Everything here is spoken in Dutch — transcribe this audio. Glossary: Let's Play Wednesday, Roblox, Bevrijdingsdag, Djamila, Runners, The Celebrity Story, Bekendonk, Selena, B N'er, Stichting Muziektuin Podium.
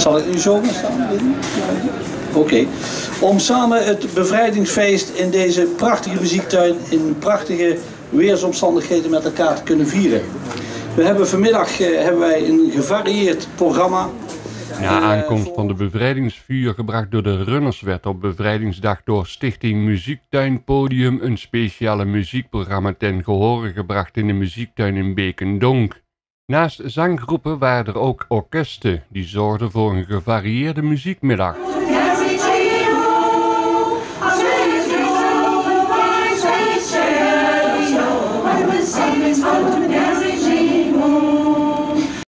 Zal ik nu zo gaan staan? Oké. Om samen het bevrijdingsfeest in deze prachtige muziektuin in prachtige weersomstandigheden met elkaar te kunnen vieren. We hebben vanmiddag een gevarieerd programma. Na aankomst van de bevrijdingsvuur gebracht door de runners werd op Bevrijdingsdag door Stichting Muziektuin Podium een speciale muziekprogramma ten gehore gebracht in de muziektuin in Bekendonk. Naast zanggroepen waren er ook orkesten die zorgden voor een gevarieerde muziekmiddag.